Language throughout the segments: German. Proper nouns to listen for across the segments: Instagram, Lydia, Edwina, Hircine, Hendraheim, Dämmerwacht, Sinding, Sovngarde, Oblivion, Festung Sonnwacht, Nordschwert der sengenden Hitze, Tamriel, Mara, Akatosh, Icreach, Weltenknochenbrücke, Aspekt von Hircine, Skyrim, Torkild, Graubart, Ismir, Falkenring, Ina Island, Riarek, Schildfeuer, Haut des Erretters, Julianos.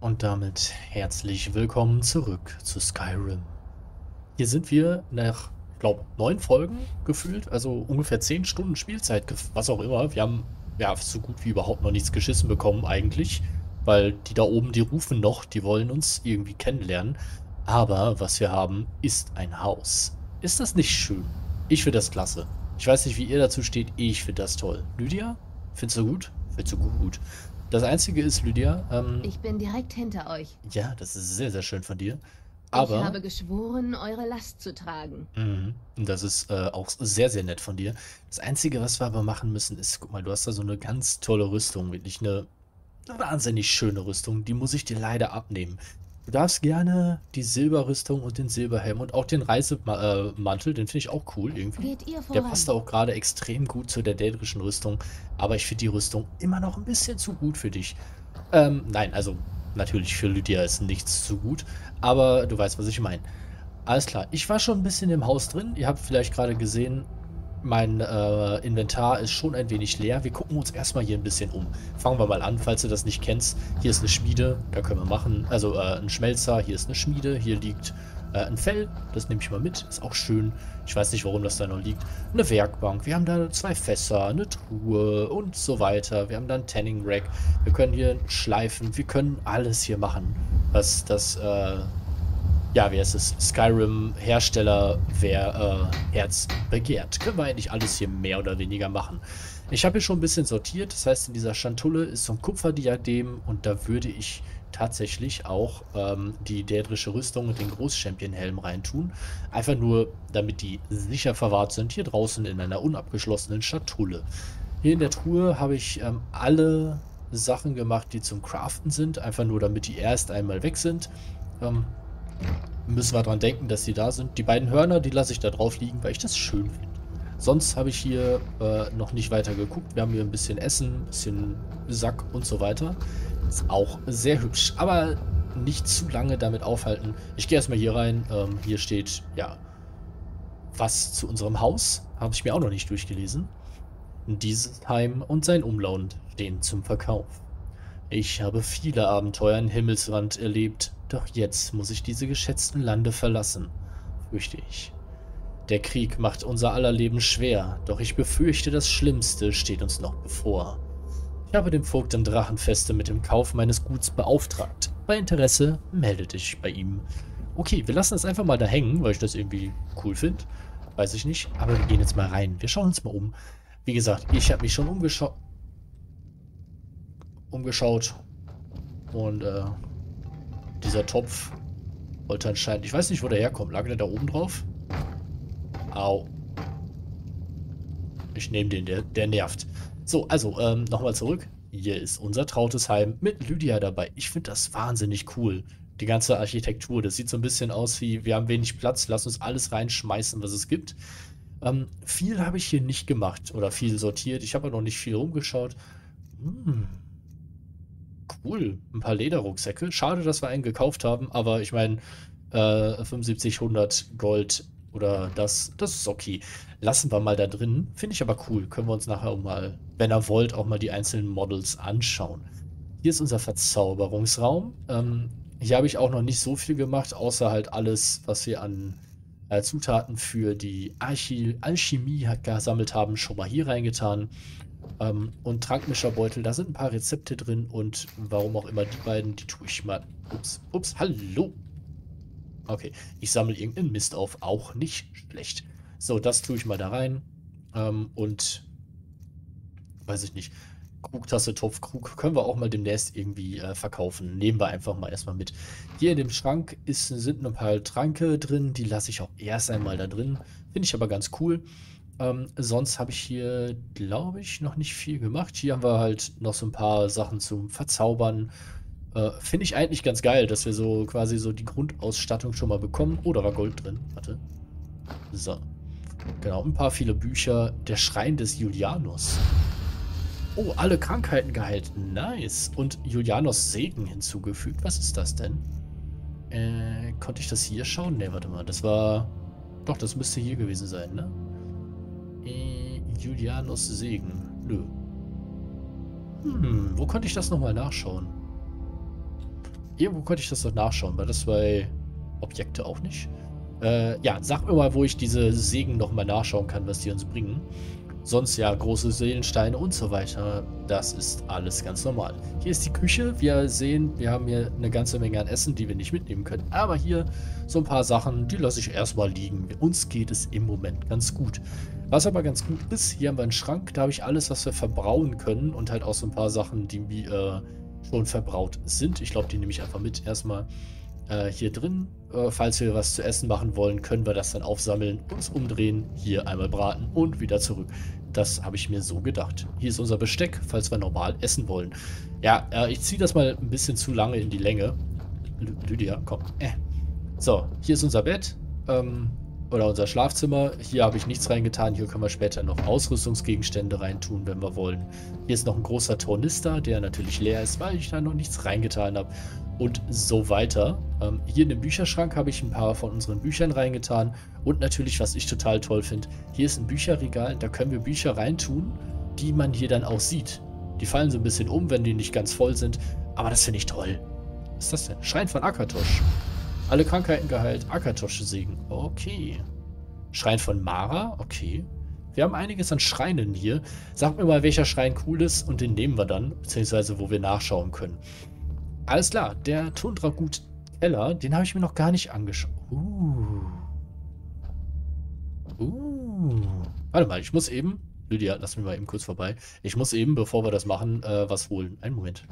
Und damit herzlich willkommen zurück zu Skyrim. Hier sind wir nach, glaube ich, 9 Folgen gefühlt, also ungefähr 10 Stunden Spielzeit, was auch immer. Wir haben ja so gut wie überhaupt noch nichts geschissen bekommen eigentlich, weil die da oben, die rufen noch, die wollen uns irgendwie kennenlernen. Aber was wir haben, ist ein Haus. Ist das nicht schön? Ich finde das klasse. Ich weiß nicht, wie ihr dazu steht, ich finde das toll. Lydia, findest du gut? Findest du gut? Das Einzige ist, Lydia, ich bin direkt hinter euch. Ja, das ist sehr, sehr schön von dir. Aber ich habe geschworen, eure Last zu tragen. Und das ist auch sehr, sehr nett von dir. Das Einzige, was wir aber machen müssen, ist, guck mal, du hast da so eine ganz tolle Rüstung, wirklich eine wahnsinnig schöne Rüstung. Die muss ich dir leider abnehmen. Du darfst gerne die Silberrüstung und den Silberhelm und auch den Reisemantel, den finde ich auch cool irgendwie. Geht ihr voran? Der passt auch gerade extrem gut zu der dädrischen Rüstung, aber ich finde die Rüstung immer noch ein bisschen zu gut für dich. Nein, also natürlich für Lydia ist nichts zu gut, aber du weißt, was ich meine. Alles klar, ich war schon ein bisschen im Haus drin, ihr habt vielleicht gerade gesehen, mein Inventar ist schon ein wenig leer. Wir gucken uns erstmal hier ein bisschen um. Fangen wir mal an, falls du das nicht kennst. Hier ist eine Schmiede, da können wir machen. Also ein Schmelzer, hier ist eine Schmiede. Hier liegt ein Fell, das nehme ich mal mit. Ist auch schön. Ich weiß nicht, warum das da noch liegt. Eine Werkbank, wir haben da 2 Fässer, eine Truhe und so weiter. Wir haben da ein Tanning Rack. Wir können hier schleifen. Wir können alles hier machen, was das, ja, wer ist es? Skyrim-Hersteller, wer Herz begehrt. Können wir eigentlich alles hier mehr oder weniger machen. Ich habe hier schon ein bisschen sortiert. Das heißt, in dieser Schantulle ist so ein Kupferdiadem. Und da würde ich tatsächlich auch die dädrische Rüstung und den Großchampion-Helm reintun. Einfach nur, damit die sicher verwahrt sind. Hier draußen in einer unabgeschlossenen Schantulle. Hier in der Truhe habe ich alle Sachen gemacht, die zum Craften sind. Einfach nur, damit die erst einmal weg sind. Müssen wir dran denken, dass die da sind. Die beiden Hörner, die lasse ich da drauf liegen, weil ich das schön finde. Sonst habe ich hier noch nicht weiter geguckt. Wir haben hier ein bisschen Essen, ein bisschen Sack und so weiter. Ist auch sehr hübsch, aber nicht zu lange damit aufhalten. Ich gehe erstmal hier rein. Hier steht, ja, was zu unserem Haus. Habe ich mir auch noch nicht durchgelesen. Dieses Heim und sein Umland stehen zum Verkauf. Ich habe viele Abenteuer in Himmelsrand erlebt, doch jetzt muss ich diese geschätzten Lande verlassen, fürchte ich. Der Krieg macht unser aller Leben schwer, doch ich befürchte, das Schlimmste steht uns noch bevor. Ich habe den Vogt im Drachenfeste mit dem Kauf meines Guts beauftragt. Bei Interesse melde dich bei ihm. Okay, wir lassen das einfach mal da hängen, weil ich das irgendwie cool finde. Weiß ich nicht, aber wir gehen jetzt mal rein. Wir schauen uns mal um. Wie gesagt, ich habe mich schon umgeschaut und dieser Topf wollte anscheinend, ich weiß nicht, wo der herkommt. Lag der da oben drauf? Au. Ich nehme den, der nervt. So, also nochmal zurück. Hier ist unser trautes Heim mit Lydia dabei. Ich finde das wahnsinnig cool. Die ganze Architektur, das sieht so ein bisschen aus wie, wir haben wenig Platz, lass uns alles reinschmeißen, was es gibt. Viel habe ich hier nicht gemacht oder viel sortiert. Ich habe ja noch nicht viel rumgeschaut. Cool, ein paar Lederrucksäcke. Schade, dass wir einen gekauft haben, aber ich meine, 75, 100 Gold oder das ist okay. Lassen wir mal da drin. Finde ich aber cool. Können wir uns nachher auch mal, wenn ihr wollt, auch mal die einzelnen Models anschauen. Hier ist unser Verzauberungsraum. Hier habe ich auch noch nicht so viel gemacht, außer halt alles, was wir an Zutaten für die Alchemie gesammelt haben, schon mal hier reingetan. Und Trankmischerbeutel, da sind ein paar Rezepte drin und warum auch immer die beiden, die tue ich mal. Ups, hallo. Okay, ich sammle irgendeinen Mist auf, auch nicht schlecht. So, das tue ich mal da rein. Und, weiß ich nicht, Krugtasse, Topfkrug, können wir auch mal demnächst irgendwie verkaufen. Nehmen wir einfach mal erstmal mit. Hier in dem Schrank sind ein paar Tranke drin, die lasse ich auch erst einmal da drin. Finde ich aber ganz cool. Sonst habe ich hier, glaube ich, noch nicht viel gemacht. Hier haben wir halt noch so ein paar Sachen zum Verzaubern. Finde ich eigentlich ganz geil, dass wir so quasi so die Grundausstattung schon mal bekommen. Oh, da war Gold drin. Warte. So. Genau, ein paar viele Bücher. Der Schrein des Julianos. Oh, alle Krankheiten geheilt. Nice. Und Julianos Segen hinzugefügt. Was ist das denn? Konnte ich das hier schauen? Ne, warte mal. Das war... Doch, das müsste hier gewesen sein, ne? Julianos Segen. Nö. Wo konnte ich das nochmal nachschauen? irgendwo konnte ich das noch nachschauen, weil das bei Objekte auch nicht. Ja, sag mir mal, wo ich diese Segen nochmal nachschauen kann, was die uns bringen. Sonst ja, große Seelensteine und so weiter. Das ist alles ganz normal. Hier ist die Küche. Wir sehen, wir haben hier eine ganze Menge an Essen, die wir nicht mitnehmen können. Aber hier so ein paar Sachen, die lasse ich erstmal liegen. Uns geht es im Moment ganz gut. Was aber ganz gut ist, hier haben wir einen Schrank. Da habe ich alles, was wir verbrauen können. Und halt auch so ein paar Sachen, die schon verbraut sind. Ich glaube, die nehme ich einfach mit erstmal. Hier drin, falls wir was zu essen machen wollen, können wir das dann aufsammeln, uns umdrehen, hier einmal braten und wieder zurück. Das habe ich mir so gedacht. Hier ist unser Besteck, falls wir normal essen wollen. Ja, ich ziehe das mal ein bisschen zu lange in die Länge. Lydia, komm. So, hier ist unser Bett oder unser Schlafzimmer. Hier habe ich nichts reingetan. Hier können wir später noch Ausrüstungsgegenstände reintun, wenn wir wollen. Hier ist noch ein großer Tornister, der natürlich leer ist, weil ich da noch nichts reingetan habe. Und so weiter. Hier in den Bücherschrank habe ich ein paar von unseren Büchern reingetan. Und natürlich, was ich total toll finde, hier ist ein Bücherregal. Da können wir Bücher reintun, die man hier dann auch sieht. Die fallen so ein bisschen um, wenn die nicht ganz voll sind. Aber das finde ich toll. Was ist das denn? Schrein von Akatosh. Alle Krankheiten geheilt. Akatosh Segen. Okay. Schrein von Mara. Okay. Wir haben einiges an Schreinen hier. Sagt mir mal, welcher Schrein cool ist. Und den nehmen wir dann. Beziehungsweise, wo wir nachschauen können. Alles klar, der Tundragut-Keller, den habe ich mir noch gar nicht angeschaut. Warte mal, ich muss eben... Lydia, lass mich mal eben kurz vorbei. Ich muss eben, bevor wir das machen, was holen. Einen Moment.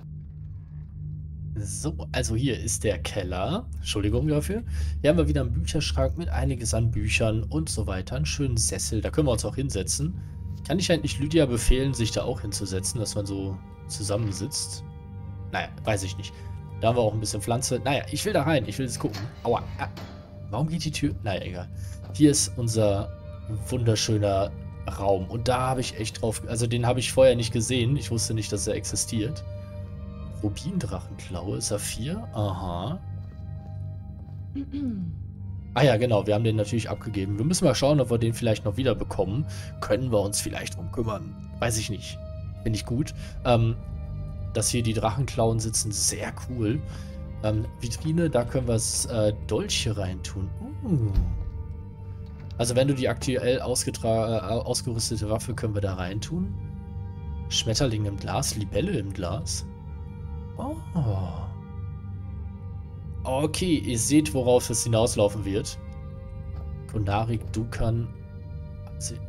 So, also hier ist der Keller. Entschuldigung dafür. Hier haben wir wieder einen Bücherschrank mit einiges an Büchern und so weiter. Einen schönen Sessel, da können wir uns auch hinsetzen. Kann ich eigentlich Lydia befehlen, sich da auch hinzusetzen, dass man so zusammensitzt? Naja, weiß ich nicht. Da haben wir auch ein bisschen Pflanze. Naja, ich will da rein. Ich will jetzt gucken. Aua. Ah. Warum geht die Tür? Naja, egal. Hier ist unser wunderschöner Raum. Und da habe ich echt drauf... Also den habe ich vorher nicht gesehen. Ich wusste nicht, dass er existiert. Rubin-Drachenklaue. Saphir. Aha. Ah ja, genau. Wir haben den natürlich abgegeben. Wir müssen mal schauen, ob wir den vielleicht noch wieder bekommen. Können wir uns vielleicht drum kümmern? Weiß ich nicht. Finde ich gut. Dass hier die Drachenklauen sitzen, sehr cool. Vitrine, da können wir Dolche reintun. Also wenn du die aktuell ausgerüstete Waffe, können wir da reintun. Schmetterling im Glas, Libelle im Glas. Oh. Okay, ihr seht, worauf es hinauslaufen wird. Konarik, Dukan.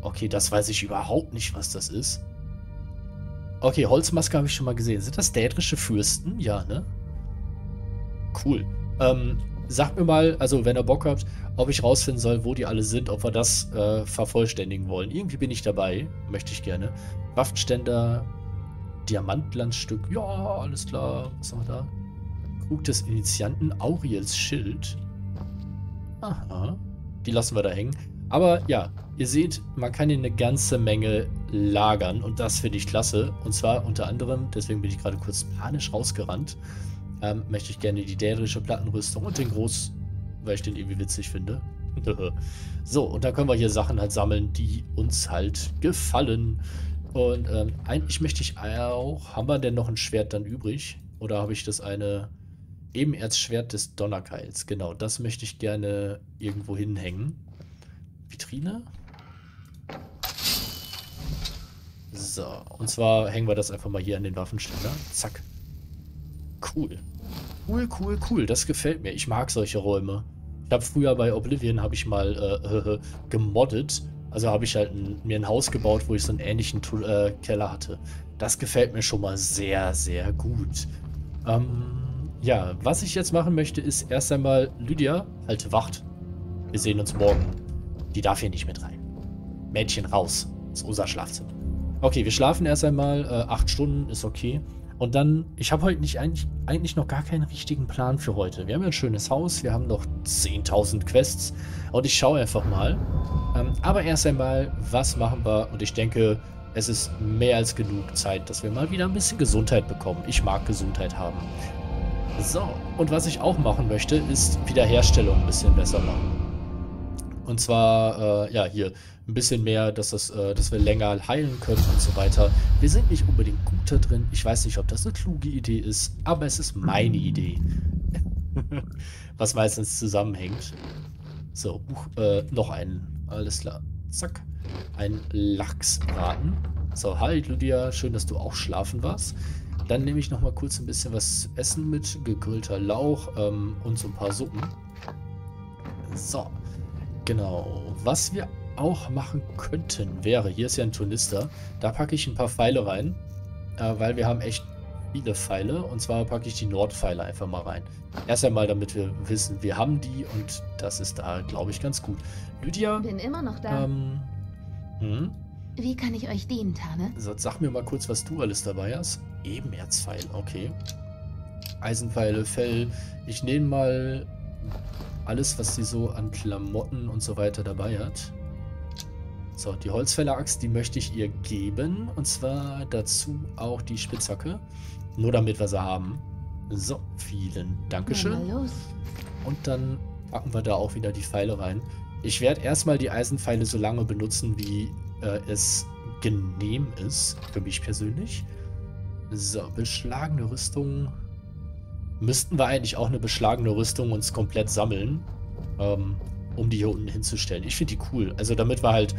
Okay, das weiß ich überhaupt nicht, was das ist. Okay, Holzmaske habe ich schon mal gesehen. Sind das dädrische Fürsten? Ja, ne? Cool. Sagt mir mal, also wenn ihr Bock habt, ob ich rausfinden soll, wo die alle sind, ob wir das vervollständigen wollen. Irgendwie bin ich dabei. Möchte ich gerne. Waffenständer, Diamantglanzstück. Ja, alles klar. Was haben wir da? Krug des Initianten, Auriels Schild. Aha. Die lassen wir da hängen. Aber ja, ihr seht, man kann hier eine ganze Menge lagern und das finde ich klasse. Und zwar unter anderem, deswegen bin ich gerade kurz panisch rausgerannt, möchte ich gerne die dädrische Plattenrüstung und den Groß, weil ich den irgendwie witzig finde. So, und da können wir hier Sachen halt sammeln, die uns halt gefallen. Und eigentlich möchte ich auch, haben wir denn noch ein Schwert dann übrig? Oder habe ich das eine Ebenerzschwert des Donnerkeils? Genau, das möchte ich gerne irgendwo hinhängen. Vitrine. So, und zwar hängen wir das einfach mal hier an den Waffenständer. Zack. Cool. Cool. Das gefällt mir. Ich mag solche Räume. Ich habe früher bei Oblivion mal gemoddet. Also habe ich halt mir ein Haus gebaut, wo ich so einen ähnlichen Keller hatte. Das gefällt mir schon mal sehr, sehr gut. Ja, was ich jetzt machen möchte, ist erst einmal Lydia, halte Wacht. Wir sehen uns morgen. Die darf hier nicht mit rein. Mädchen, raus. Das ist unser Schlafzimmer. Okay, wir schlafen erst einmal. 8 Stunden ist okay. Und dann, ich habe heute nicht eigentlich noch gar keinen richtigen Plan für heute. Wir haben ja ein schönes Haus. Wir haben noch 10.000 Quests. Und ich schaue einfach mal. Aber erst einmal, was machen wir? Und ich denke, es ist mehr als genug Zeit, dass wir mal wieder ein bisschen Gesundheit bekommen. Ich mag Gesundheit haben. So, und was ich auch machen möchte, ist Wiederherstellung ein bisschen besser machen. Und zwar, ja, hier ein bisschen mehr, dass wir länger heilen können und so weiter. Wir sind nicht unbedingt gut da drin. Ich weiß nicht, ob das eine kluge Idee ist, aber es ist meine Idee. Was meistens zusammenhängt. So, noch einen. Alles klar. Zack. Ein Lachsbraten. So, hi Lydia, schön, dass du auch schlafen warst. Dann nehme ich noch mal kurz ein bisschen was zu essen mit. Gegrillter Lauch und so ein paar Suppen. So, genau. Was wir auch machen könnten, wäre, hier ist ja ein Turnister, da packe ich ein paar Pfeile rein, weil wir haben echt viele Pfeile, und zwar packe ich die Nordpfeile einfach mal rein. Erst einmal, damit wir wissen, wir haben die, und das ist da, glaube ich, ganz gut. Lydia? Bin immer noch da. Wie kann ich euch dienen, Tane? So, sag mir mal kurz, was du alles dabei hast. Ebenerzpfeil, okay. Eisenpfeile, Fell. Ich nehme mal alles, was sie so an Klamotten und so weiter dabei hat. So, die Holzfäller-Axt, die möchte ich ihr geben. Und zwar dazu auch die Spitzhacke. Nur damit wir sie haben. So, vielen Dankeschön. Ja, und dann packen wir da auch wieder die Pfeile rein. Ich werde erstmal die Eisenpfeile so lange benutzen, wie es genehm ist. Für mich persönlich. So, beschlagene Rüstung. Müssten wir eigentlich auch eine beschlagene Rüstung uns komplett sammeln. Um die hier unten hinzustellen. Ich finde die cool. Also damit wir halt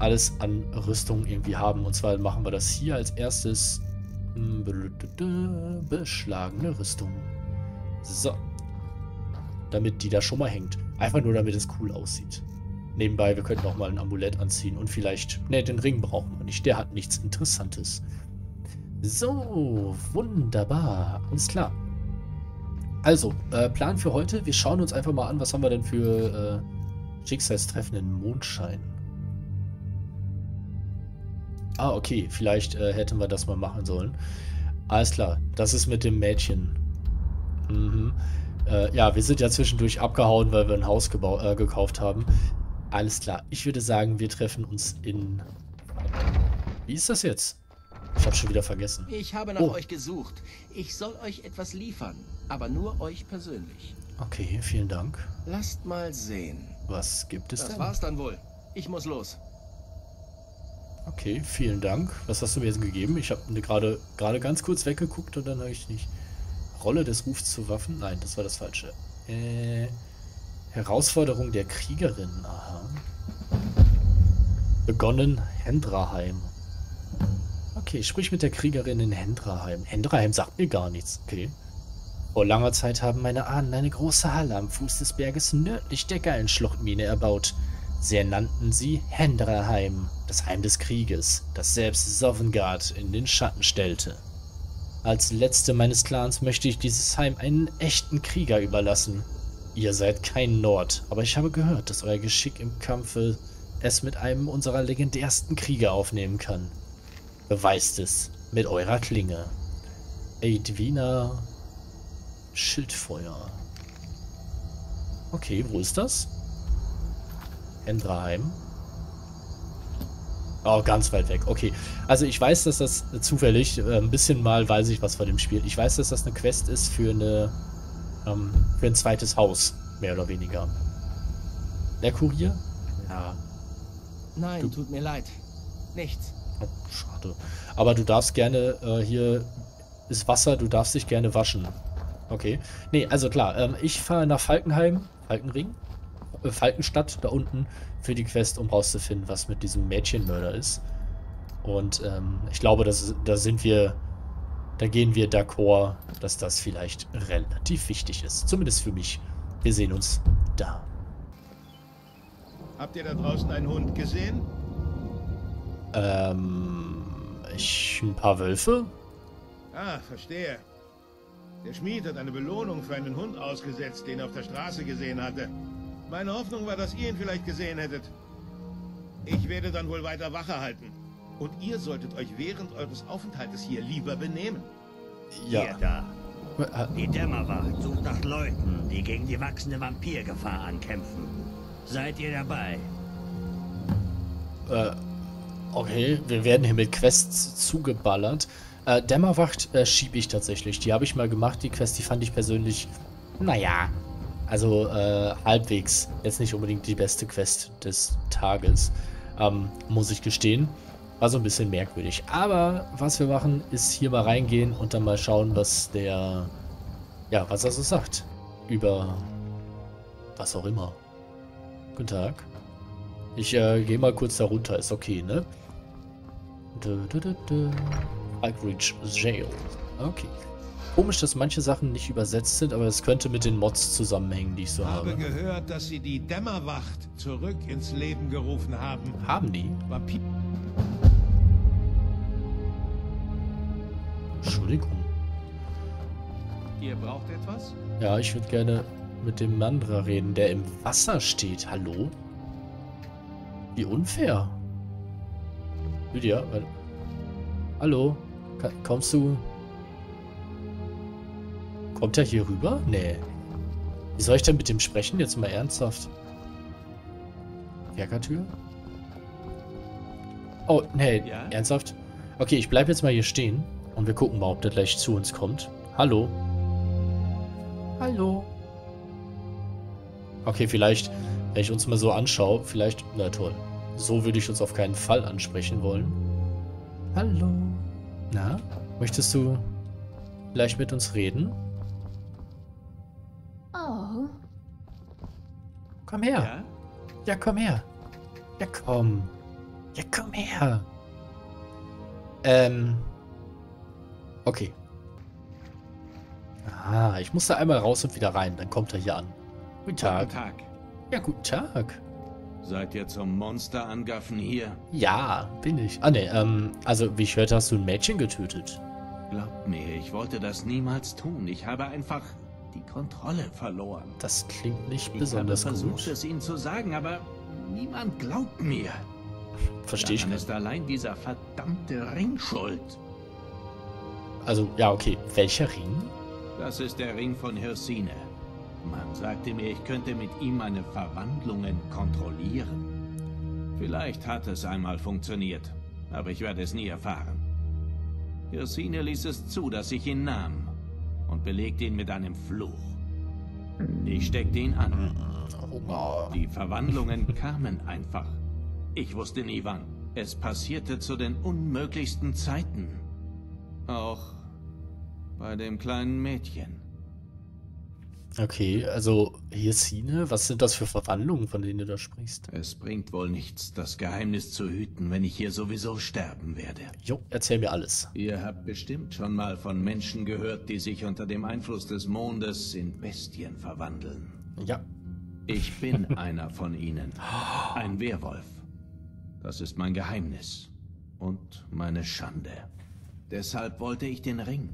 alles an Rüstung irgendwie haben. Und zwar machen wir das hier als erstes. Beschlagene Rüstung. So. Damit die da schon mal hängt. Einfach nur, damit es cool aussieht. Nebenbei, wir könnten auch mal ein Amulett anziehen. Und vielleicht, ne, den Ring brauchen wir nicht. Der hat nichts Interessantes. So, wunderbar. Alles klar. Also, Plan für heute. Wir schauen uns einfach mal an, was haben wir denn für Schicksalstreffen in Mondschein. Ah, okay. Vielleicht hätten wir das mal machen sollen. Alles klar. Das ist mit dem Mädchen. Mhm. Ja, wir sind ja zwischendurch abgehauen, weil wir ein Haus gekauft haben. Alles klar. Ich würde sagen, wir treffen uns in... Wie ist das jetzt? Ich habe schon wieder vergessen. Ich habe nach euch gesucht. Ich soll euch etwas liefern, aber nur euch persönlich. Okay, vielen Dank. Lasst mal sehen. Was gibt es denn? Das war's dann wohl. Ich muss los. Okay, vielen Dank. Was hast du mir jetzt gegeben? Ich habe gerade ganz kurz weggeguckt und dann habe ich nicht. Rolle des Rufs zu Waffen? Nein, das war das Falsche. Herausforderung der Kriegerin. Aha. Begonnen Hendraheim. Okay, sprich mit der Kriegerin in Hendraheim. Hendraheim sagt mir gar nichts. Okay. Vor langer Zeit haben meine Ahnen eine große Halle am Fuß des Berges nördlich der Gallenschluchtmine erbaut. Sie nannten sie Hendraheim, das Heim des Krieges, das selbst Sovngarde in den Schatten stellte. Als Letzte meines Clans möchte ich dieses Heim einen echten Krieger überlassen. Ihr seid kein Nord, aber ich habe gehört, dass euer Geschick im Kampfe es mit einem unserer legendärsten Krieger aufnehmen kann. Beweist es mit eurer Klinge. Edwina, Schildfeuer. Okay, wo ist das? Hendraheim. Oh, ganz weit weg. Okay, also ich weiß, dass das zufällig, ein bisschen mal weiß ich was von dem Spiel. Ich weiß, dass das eine Quest ist für eine für ein zweites Haus, mehr oder weniger. Der Kurier? Ja. Nein, tut mir leid. Nichts. Oh, schade. Aber du darfst gerne, hier ist Wasser, du darfst dich gerne waschen. Okay. Nee, also klar, ich fahre nach Falkenheim, Falkenring, Falkenstadt, da unten, für die Quest, um rauszufinden, was mit diesem Mädchenmörder ist. Und ich glaube, da gehen wir d'accord, dass das vielleicht relativ wichtig ist. Zumindest für mich. Wir sehen uns da. Habt ihr da draußen einen Hund gesehen? Ein paar Wölfe? Ah, verstehe. Der Schmied hat eine Belohnung für einen Hund ausgesetzt, den er auf der Straße gesehen hatte. Meine Hoffnung war, dass ihr ihn vielleicht gesehen hättet. Ich werde dann wohl weiter Wache halten. Und ihr solltet euch während eures Aufenthaltes hier lieber benehmen. Ja. Hier, da. Die Dämmerwacht sucht nach Leuten, die gegen die wachsende Vampirgefahr ankämpfen. Seid ihr dabei? Okay, wir werden hier mit Quests zugeballert. Dämmerwacht schiebe ich tatsächlich. Die habe ich mal gemacht, die Quest, die fand ich persönlich, naja, also halbwegs. Jetzt nicht unbedingt die beste Quest des Tages, muss ich gestehen. War so ein bisschen merkwürdig. Aber was wir machen, ist hier mal reingehen und dann mal schauen, was der, ja, was er so sagt. über was auch immer. Guten Tag. Ich gehe mal kurz da runter. Ist okay, ne? Icreach Jail. Okay. Komisch, dass manche Sachen nicht übersetzt sind, aber es könnte mit den Mods zusammenhängen, die ich so habe. Ich habe gehört, dass sie die Dämmerwacht zurück ins Leben gerufen haben. Haben die? Entschuldigung. Ihr braucht etwas? Ja, ich würde gerne mit dem Mandra reden, der im Wasser steht. Hallo? Wie unfair. Lydia, hallo? Kommst du? Kommt er hier rüber? Nee. Wie soll ich denn mit dem sprechen? Jetzt mal ernsthaft. Kerkertür? Oh, nee. Ja? Ernsthaft? Okay, ich bleibe jetzt mal hier stehen. Und wir gucken mal, ob der gleich zu uns kommt. Hallo? Hallo? Okay, vielleicht, wenn ich uns mal so anschaue, vielleicht... Na toll. So würde ich uns auf keinen Fall ansprechen wollen. Hallo? Na? Möchtest du vielleicht mit uns reden? Oh. Komm her. Ja, komm her. Ja, komm. Ja, komm her. Okay. Ah, ich muss da einmal raus und wieder rein, dann kommt er hier an. Guten Tag. Guten Tag. Ja, guten Tag. Seid ihr zum Monsterangaffen hier? Ja, bin ich. Ah, ne, also wie ich hörte, hast du ein Mädchen getötet. Glaubt mir, ich wollte das niemals tun. Ich habe einfach die Kontrolle verloren. Das klingt nicht besonders gut. Ich habe versucht, es Ihnen zu sagen, aber niemand glaubt mir. Verstehe ich nicht. Daran ist allein dieser verdammte Ring schuld. Also, ja, okay. Welcher Ring? Das ist der Ring von Hircine. Man sagte mir, ich könnte mit ihm meine Verwandlungen kontrollieren. Vielleicht hat es einmal funktioniert, aber ich werde es nie erfahren. Hircine ließ es zu, dass ich ihn nahm und belegte ihn mit einem Fluch. Ich steckte ihn an. Die Verwandlungen kamen einfach. Ich wusste nie wann. Es passierte zu den unmöglichsten Zeiten. Auch bei dem kleinen Mädchen. Okay, also Hircine, was sind das für Verwandlungen, von denen du da sprichst? Es bringt wohl nichts, das Geheimnis zu hüten, wenn ich hier sowieso sterben werde. Jo, erzähl mir alles. Ihr habt bestimmt schon mal von Menschen gehört, die sich unter dem Einfluss des Mondes in Bestien verwandeln. Ja. Ich bin einer von ihnen. Ein Werwolf. Das ist mein Geheimnis. Und meine Schande. Deshalb wollte ich den Ring.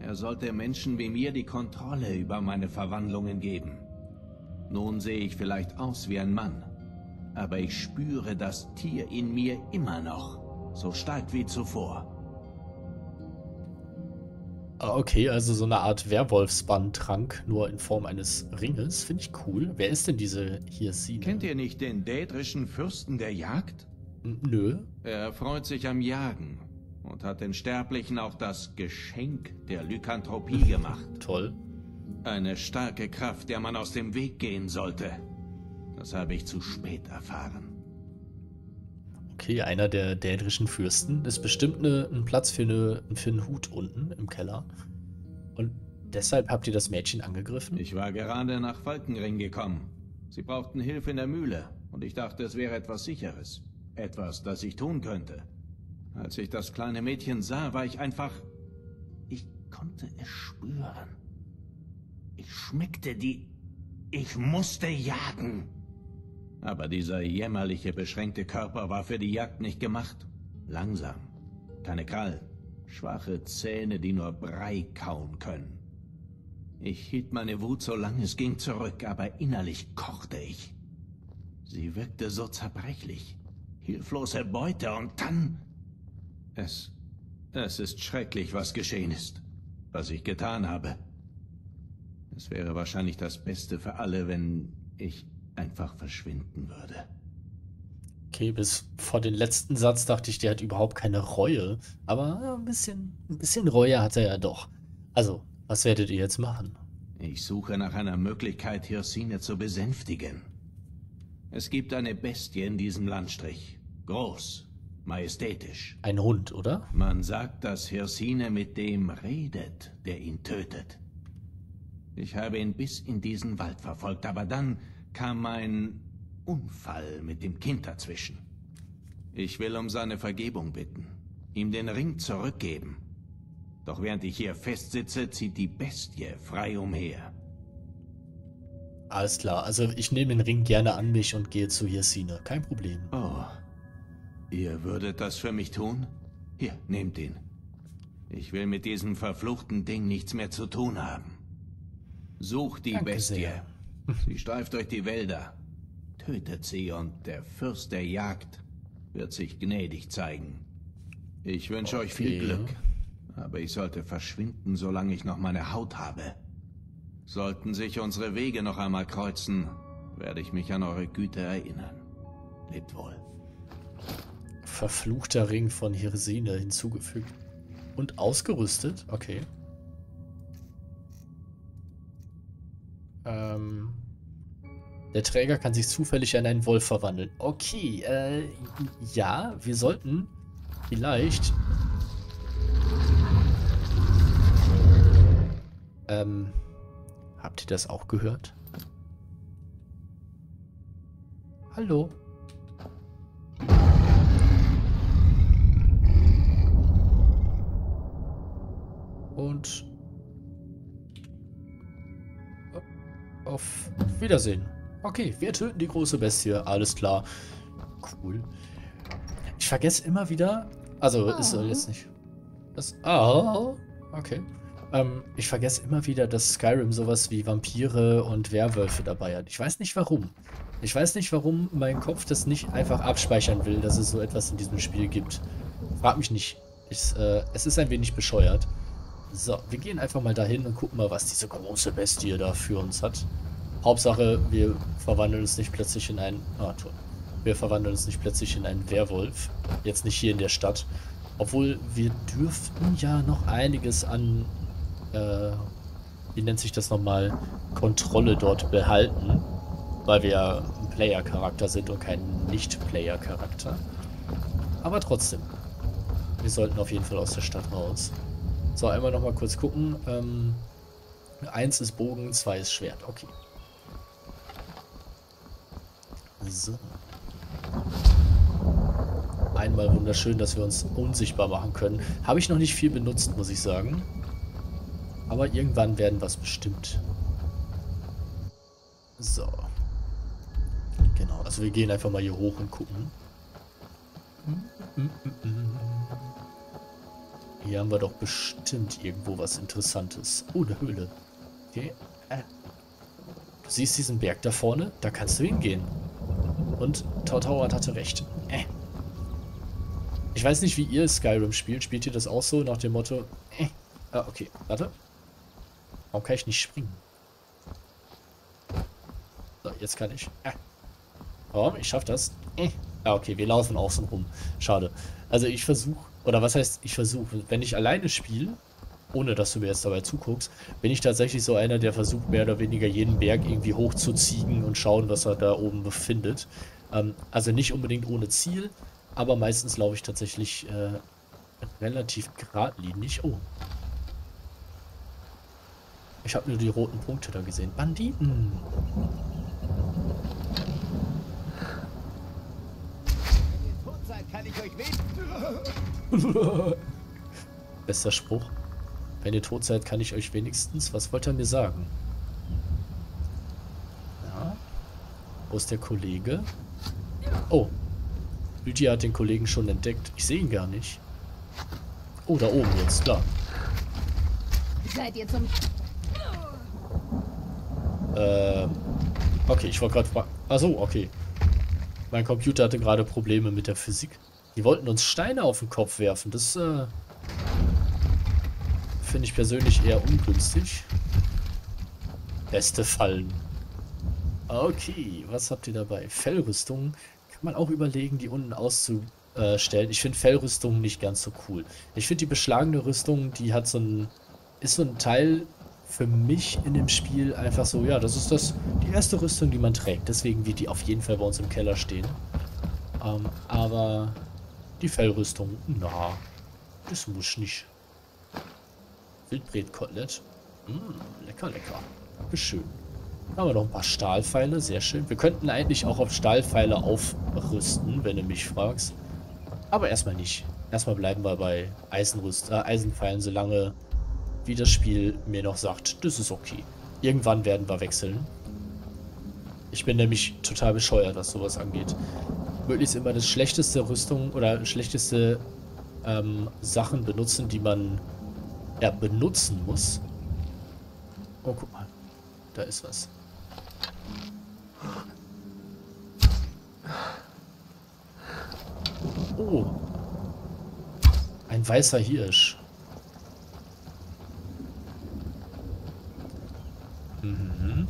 Er sollte Menschen wie mir die Kontrolle über meine Verwandlungen geben. Nun sehe ich vielleicht aus wie ein Mann, aber ich spüre das Tier in mir immer noch, so stark wie zuvor. Okay, also so eine Art Werwolfsbandtrank, nur in Form eines Ringes, finde ich cool. Wer ist denn diese Hircine? Kennt ihr nicht den dädrischen Fürsten der Jagd? Nö. Er freut sich am Jagen. Und hat den Sterblichen auch das Geschenk der Lykanthropie gemacht. Toll. Eine starke Kraft, der man aus dem Weg gehen sollte. Das habe ich zu spät erfahren. Okay, einer der dädrischen Fürsten. Das ist bestimmt ein Platz für einen Hut unten im Keller. Und deshalb habt ihr das Mädchen angegriffen? Ich war gerade nach Falkenring gekommen. Sie brauchten Hilfe in der Mühle. Und ich dachte, es wäre etwas Sicheres. Etwas, das ich tun könnte. Als ich das kleine Mädchen sah, war ich einfach... Ich konnte es spüren. Ich schmeckte die... Ich musste jagen. Aber dieser jämmerliche, beschränkte Körper war für die Jagd nicht gemacht. Langsam. Keine Krallen. Schwache Zähne, die nur Brei kauen können. Ich hielt meine Wut, solange es ging, zurück, aber innerlich kochte ich. Sie wirkte so zerbrechlich. Hilflose Beute und dann... Es ist schrecklich, was geschehen ist, was ich getan habe. Es wäre wahrscheinlich das Beste für alle, wenn ich einfach verschwinden würde. Okay, bis vor den letzten Satz dachte ich, der hat überhaupt keine Reue. Aber ein bisschen Reue hat er ja doch. Also, was werdet ihr jetzt machen? Ich suche nach einer Möglichkeit, Hircine zu besänftigen. Es gibt eine Bestie in diesem Landstrich. Groß. Majestätisch. Ein Hund, oder? Man sagt, dass Hircine mit dem redet, der ihn tötet. Ich habe ihn bis in diesen Wald verfolgt, aber dann kam ein Unfall mit dem Kind dazwischen. Ich will um seine Vergebung bitten, ihm den Ring zurückgeben. Doch während ich hier festsitze, zieht die Bestie frei umher. Alles klar, also ich nehme den Ring gerne an mich und gehe zu Hircine, kein Problem. Oh, ihr würdet das für mich tun? Hier, nehmt ihn. Ich will mit diesem verfluchten Ding nichts mehr zu tun haben. Sucht die Bestie. Sie streift durch die Wälder. Tötet sie und der Fürst der Jagd wird sich gnädig zeigen. Ich wünsche euch viel Glück, aber ich sollte verschwinden, solange ich noch meine Haut habe. Sollten sich unsere Wege noch einmal kreuzen, werde ich mich an eure Güte erinnern. Lebt wohl. Verfluchter Ring von Hircine hinzugefügt. Und ausgerüstet? Okay. Der Träger kann sich zufällig in einen Wolf verwandeln. Okay, ja, wir sollten vielleicht... Habt ihr das auch gehört? Hallo? Und... auf Wiedersehen. Okay, wir töten die große Bestie. Alles klar. Cool. Ich vergesse immer wieder... Also, ist jetzt nicht... Das... Ah, okay. Ich vergesse immer wieder, dass Skyrim sowas wie Vampire und Werwölfe dabei hat. Ich weiß nicht warum. Ich weiß nicht, warum mein Kopf das nicht einfach abspeichern will, dass es so etwas in diesem Spiel gibt. Frag mich nicht. Es ist ein wenig bescheuert. So, wir gehen einfach mal dahin und gucken mal, was diese große Bestie da für uns hat. Hauptsache, wir verwandeln uns nicht plötzlich in einen... Wir verwandeln uns nicht plötzlich in einen Werwolf. Jetzt nicht hier in der Stadt. Obwohl, wir dürften ja noch einiges an... wie nennt sich das nochmal, Kontrolle dort behalten, weil wir ja ein Player-Charakter sind und kein Nicht-Player-Charakter. Aber trotzdem, wir sollten auf jeden Fall aus der Stadt raus. So, einmal nochmal kurz gucken. 1 ist Bogen, 2 ist Schwert, okay. So. Einmal wunderschön, dass wir uns unsichtbar machen können. Habe ich noch nicht viel benutzt, muss ich sagen. Aber irgendwann werden wir es bestimmt. So. Genau, also wir gehen einfach mal hier hoch und gucken. Hier haben wir doch bestimmt irgendwo was Interessantes. Oh, eine Höhle. Okay. Du siehst diesen Berg da vorne? Da kannst du hingehen. Und Tortauer hatte recht. Ich weiß nicht, wie ihr Skyrim spielt. Spielt ihr das auch so nach dem Motto... Ah, okay. Warte. Warum kann ich nicht springen? So, jetzt kann ich. Warum? Ich schaff das. Ah, okay, wir laufen außen rum. Schade. Also ich versuche, oder was heißt ich versuche, wenn ich alleine spiele, ohne dass du mir jetzt dabei zuguckst, bin ich tatsächlich so einer, der versucht, mehr oder weniger jeden Berg irgendwie hochzuziehen und schauen, was er da oben befindet. Also nicht unbedingt ohne Ziel, aber meistens laufe ich tatsächlich relativ geradlinig. Oh. Ich habe nur die roten Punkte da gesehen. Banditen! Bester Spruch. Wenn ihr tot seid, kann ich euch wenigstens... Was wollt ihr mir sagen? Ja. Wo ist der Kollege? Oh. Lydia hat den Kollegen schon entdeckt. Ich sehe ihn gar nicht. Oh, da oben jetzt, klar. Seid ihr zum... Okay, ich wollte gerade fragen. Achso, okay. Mein Computer hatte gerade Probleme mit der Physik. Die wollten uns Steine auf den Kopf werfen. Das finde ich persönlich eher ungünstig. Beste Fallen. Okay, was habt ihr dabei? Fellrüstung. Kann man auch überlegen, die unten auszustellen. Ich finde Fellrüstungen nicht ganz so cool. Ich finde die beschlagene Rüstung, die hat so ein... Ist so ein Teil... für mich in dem Spiel einfach so, ja, das ist die erste Rüstung, die man trägt. Deswegen wird die auf jeden Fall bei uns im Keller stehen. Aber die Fellrüstung, na, das muss nicht. Wildbretkotelett. Lecker, lecker. Dankeschön. Da haben wir noch ein paar Stahlpfeile. Sehr schön. Wir könnten eigentlich auch auf Stahlpfeile aufrüsten, wenn du mich fragst. Aber erstmal nicht. Erstmal bleiben wir bei Eisenpfeilen, solange wie das Spiel mir noch sagt, das ist okay. Irgendwann werden wir wechseln. Ich bin nämlich total bescheuert, was sowas angeht. Möglichst immer das schlechteste Rüstung oder schlechteste Sachen benutzen, die man ja benutzen muss. Oh, guck mal. Da ist was. Oh. Ein weißer Hirsch. Mhm.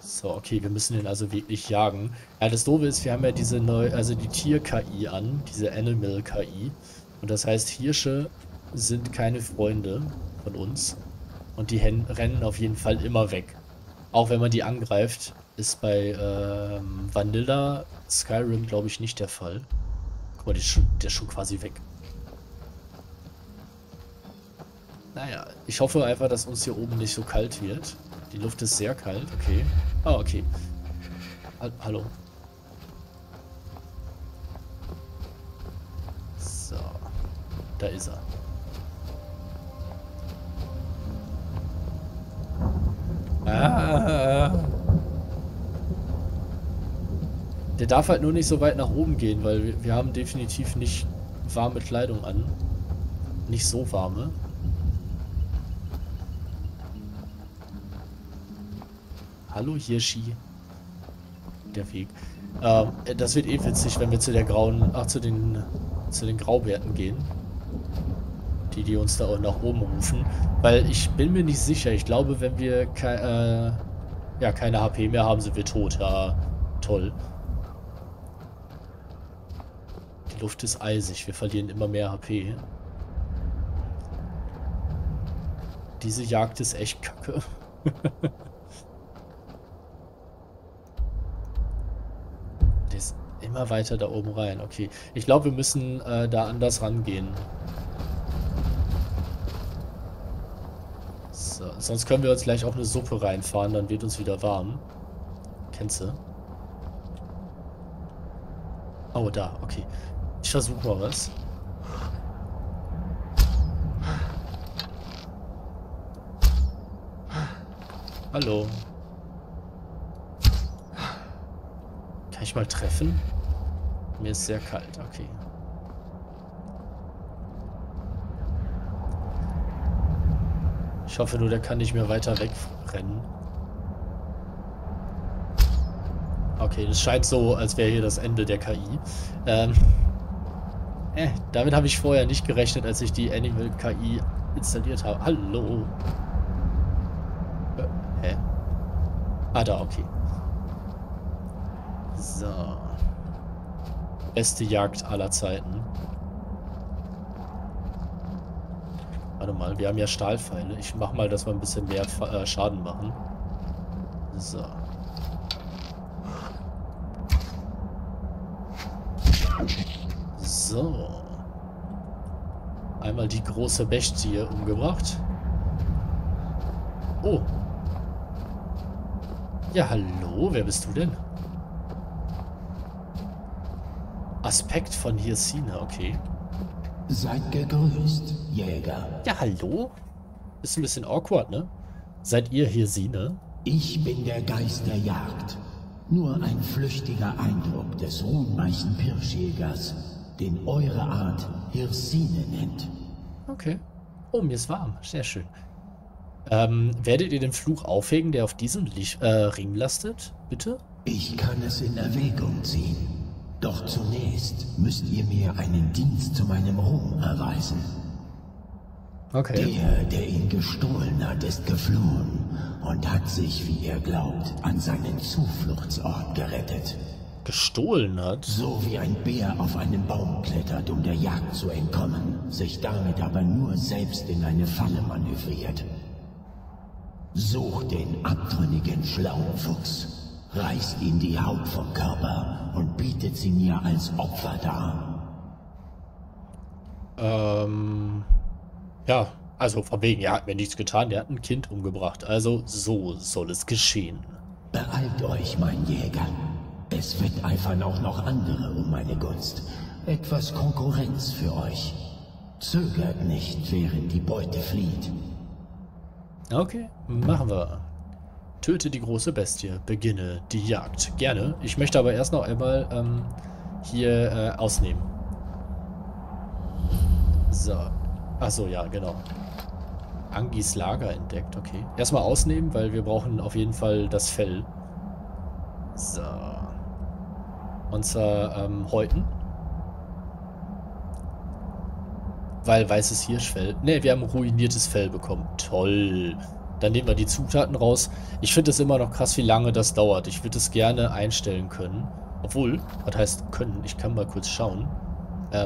So, okay, wir müssen den also wirklich jagen. Ja, das Doofe ist, wir haben ja diese neue, also die Tier-KI an, diese Animal-KI. Und das heißt, Hirsche sind keine Freunde von uns. Und die rennen auf jeden Fall immer weg. Auch wenn man die angreift, ist bei Vanilla Skyrim, glaube ich, nicht der Fall. Guck mal, der ist schon quasi weg. Naja, ich hoffe einfach, dass uns hier oben nicht so kalt wird. Die Luft ist sehr kalt, okay. Ah, okay. Hallo. So. Da ist er. Ah. Der darf halt nur nicht so weit nach oben gehen, weil wir haben definitiv nicht warme Kleidung an. Nicht so warme. Hallo Hirschi. Der Weg. Das wird eh witzig, wenn wir zu der grauen, zu den Graubärten gehen. Die uns da auch nach oben rufen. Weil ich bin mir nicht sicher. Ich glaube, wenn wir keine HP mehr haben, sind wir tot. Ja, toll. Die Luft ist eisig. Wir verlieren immer mehr HP. Diese Jagd ist echt kacke. Der ist immer weiter da oben rein. Okay. Ich glaube, wir müssen da anders rangehen. So, sonst können wir uns gleich auch eine Suppe reinfahren, dann wird uns wieder warm. Kennst du? Oh, da, okay. Ich versuche mal was. Hallo. Kann ich mal treffen? Mir ist sehr kalt, okay. Ich hoffe nur, der kann nicht mehr weiter wegrennen. Okay, das scheint so, als wäre hier das Ende der KI. Damit habe ich vorher nicht gerechnet, als ich die Animal-KI installiert habe. Hallo! Hä? Ah, da, okay. So. Beste Jagd aller Zeiten. Warte mal, wir haben ja Stahlpfeile. Ich mach mal, dass wir ein bisschen mehr Schaden machen. So. So. Einmal die große Bestie umgebracht. Oh. Ja, hallo, wer bist du denn? Aspekt von Hircine, okay. Seid gegrüßt, Jäger. Ja, hallo? Ist ein bisschen awkward, ne? Seid ihr Hircine? Ich bin der Geist der Jagd. Nur ein flüchtiger Eindruck des ruhmreichen Pirschjägers, den eure Art Hircine nennt. Okay. Oh, mir ist warm. Sehr schön. Werdet ihr den Fluch aufhegen, der auf diesem Ring lastet? Bitte? Ich kann es in Erwägung ziehen. Doch zunächst müsst ihr mir einen Dienst zu meinem Ruhm erweisen. Okay. Der ihn gestohlen hat, ist geflohen und hat sich, wie ihr glaubt, an seinen Zufluchtsort gerettet. Gestohlen hat? So wie ein Bär auf einen Baum klettert, um der Jagd zu entkommen, sich damit aber nur selbst in eine Falle manövriert. Sucht den abtrünnigen schlauen Fuchs. Reißt ihm die Haut vom Körper und bietet sie mir als Opfer dar. Ja, Also von wegen, er hat mir nichts getan, er hat ein Kind umgebracht. Also so soll es geschehen. Beeilt euch, mein Jäger. Es wetteifern auch noch andere um meine Gunst. Etwas Konkurrenz für euch. Zögert nicht, während die Beute flieht. Okay, machen wir. Töte die große Bestie, beginne die Jagd. Gerne. Ich möchte aber erst noch einmal hier ausnehmen. So. Achso, ja, genau. Angis Lager entdeckt, okay. Erstmal ausnehmen, weil wir brauchen auf jeden Fall das Fell. So. Unser Häuten. Weil weißes Hirschfell. Ne, wir haben ruiniertes Fell bekommen. Toll. Dann nehmen wir die Zutaten raus. Ich finde es immer noch krass, wie lange das dauert. Ich würde es gerne einstellen können. Obwohl, was heißt können? Ich kann mal kurz schauen.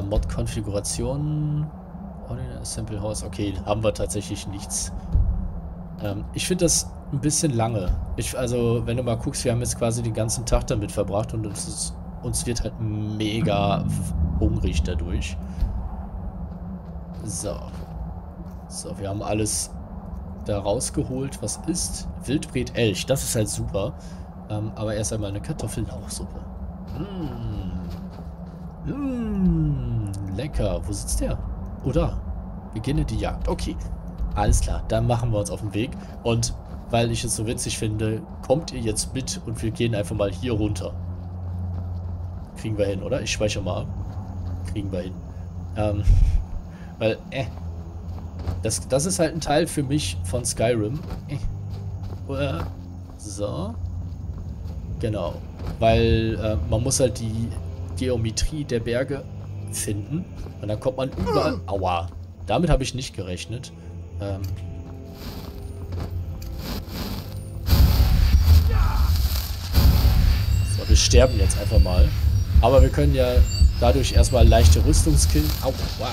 Mod-Konfiguration. Sample House. Okay, haben wir tatsächlich nichts. Ich finde das ein bisschen lange. Also, wenn du mal guckst, wir haben jetzt quasi den ganzen Tag damit verbracht und uns wird halt mega hungrig dadurch. So. So, wir haben alles da rausgeholt. Was ist? Wildbret Elch. Das ist halt super. Aber erst einmal eine Kartoffellauchsuppe. Mmh. Mmh. Lecker. Wo sitzt der? Oder? Beginne die Jagd. Okay. Alles klar. Dann machen wir uns auf den Weg. Und weil ich es so witzig finde, kommt ihr jetzt mit und wir gehen einfach mal hier runter. Kriegen wir hin, oder? Ich speichere mal ab. Kriegen wir hin. Weil, Das ist halt ein Teil für mich von Skyrim. So. Genau. Weil man muss halt die Geometrie der Berge finden. Und dann kommt man überall... Aua. Damit habe ich nicht gerechnet. So, wir sterben jetzt einfach mal. Aber wir können ja dadurch erstmal leichte Rüstungskillen... Aua.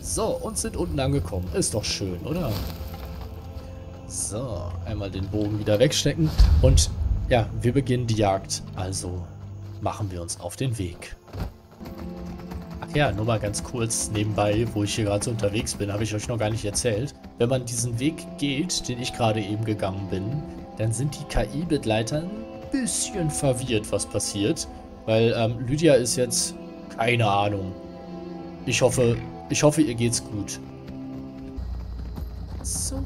So, und sind unten angekommen. Ist doch schön, oder? So, einmal den Bogen wieder wegstecken. Und ja, wir beginnen die Jagd. Also machen wir uns auf den Weg. Ach ja, nur mal ganz kurz nebenbei, wo ich hier gerade so unterwegs bin, habe ich euch noch gar nicht erzählt. Wenn man diesen Weg geht, den ich gerade eben gegangen bin, dann sind die KI-Begleiter ein bisschen verwirrt, was passiert. Weil Lydia ist jetzt... Keine Ahnung. Ich hoffe, ihr geht's gut. So,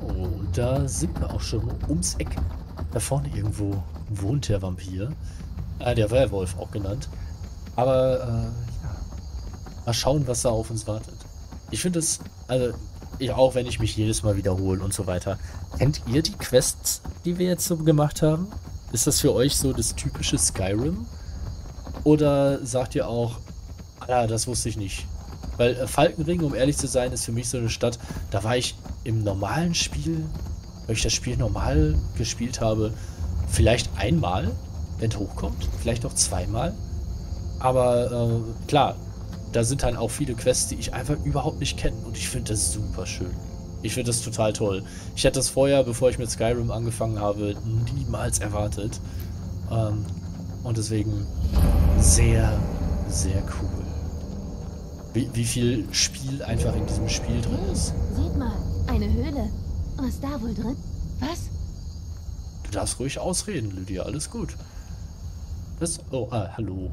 da sind wir auch schon ums Eck. Da vorne irgendwo wohnt der Vampir. Der Werwolf auch genannt. Aber, ja. Mal schauen, was da auf uns wartet. Ich finde es, also, auch wenn ich mich jedes Mal wiederhole und so weiter. Kennt ihr die Quests, die wir jetzt so gemacht haben? Ist das für euch so das typische Skyrim? Oder sagt ihr auch, ah, das wusste ich nicht. Weil Falkenring, um ehrlich zu sein, ist für mich so eine Stadt, da war ich im normalen Spiel, weil ich das Spiel normal gespielt habe, vielleicht einmal, wenn es hochkommt, vielleicht auch zweimal. Aber klar, da sind dann auch viele Quests, die ich einfach überhaupt nicht kenne und ich finde das super schön. Ich finde das total toll. Ich hätte das vorher, bevor ich mit Skyrim angefangen habe, niemals erwartet. Und deswegen sehr, sehr cool. Wie viel Spiel einfach in diesem Spiel drin ist. Hey, seht mal, eine Höhle. Was da wohl drin? Was? Du darfst ruhig ausreden, Lydia. Alles gut. Was? Oh, hallo.